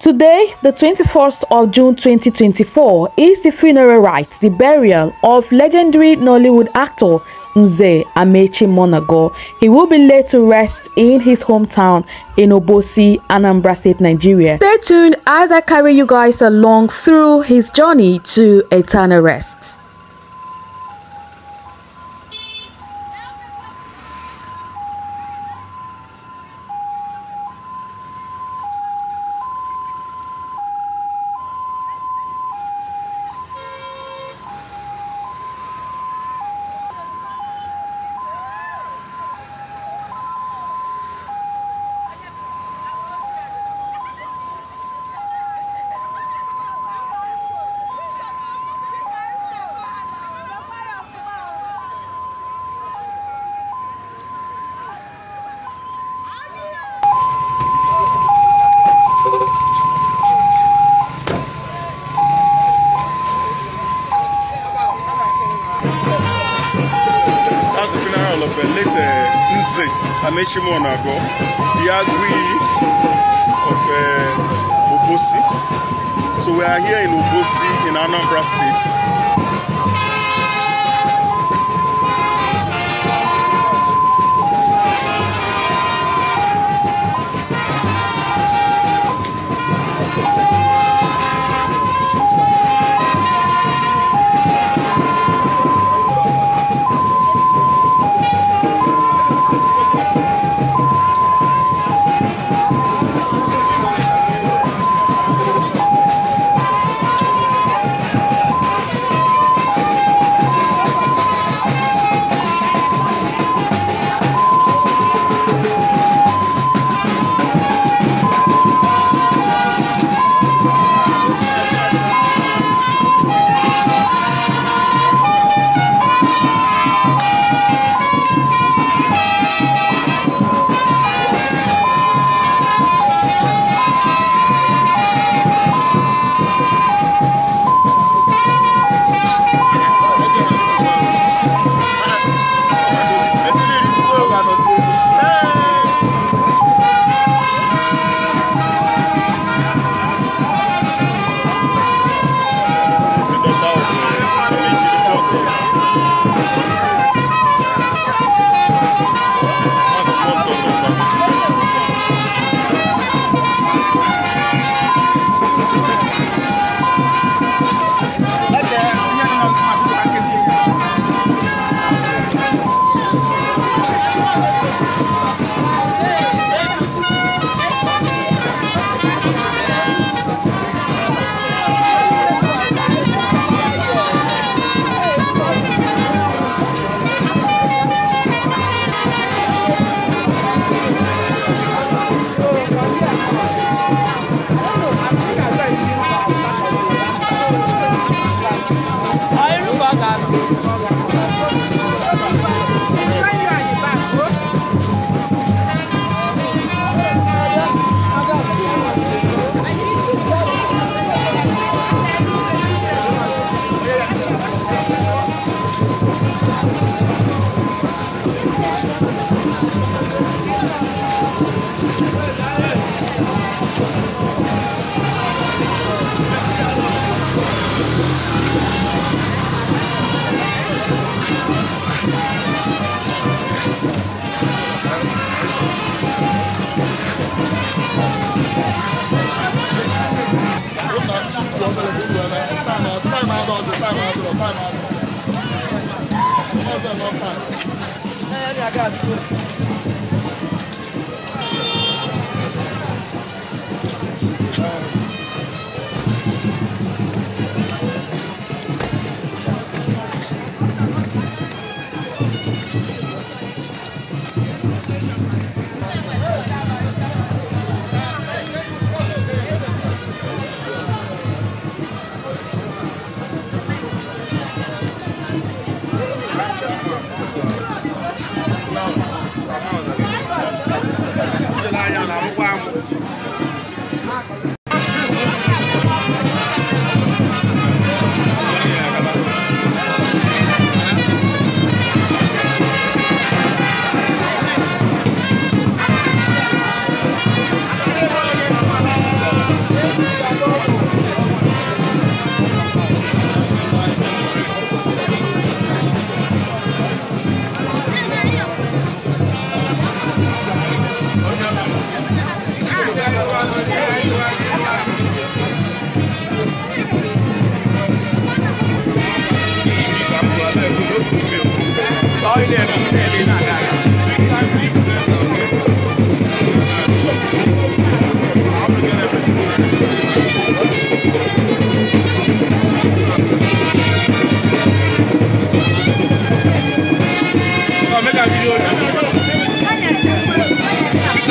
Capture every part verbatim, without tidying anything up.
Today, the twenty-first of June twenty twenty-four, is the funeral rite, the burial of legendary Nollywood actor Nze Amaechi Muonagor. He will be laid to rest in his hometown in Obosi, Anambra State, Nigeria. Stay tuned as I carry you guys along through his journey to eternal rest. That's the funeral of a late uh, Nze Amaechi Muonagor, the Aguiyi of uh, Obosi. So we are here in Obosi in Anambra State. Thank you.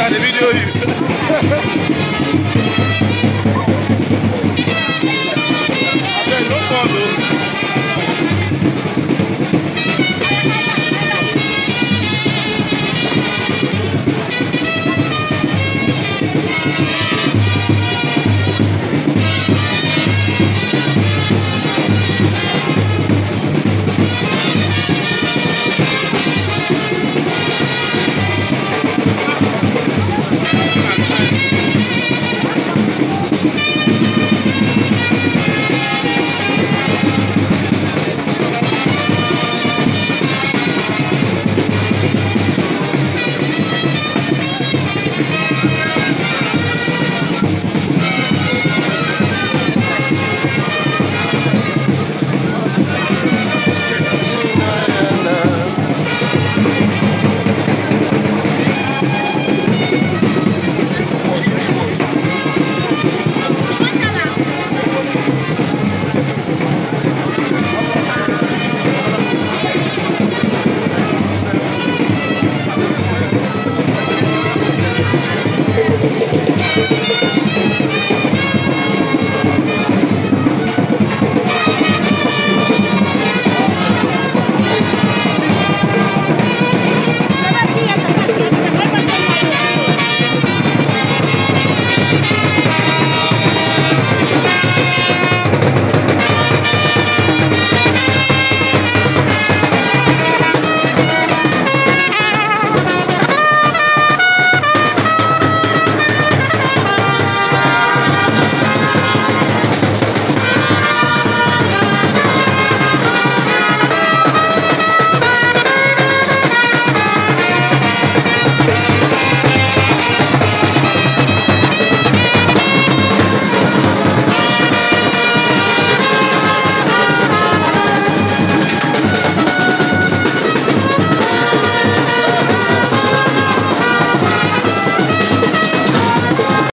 Video you.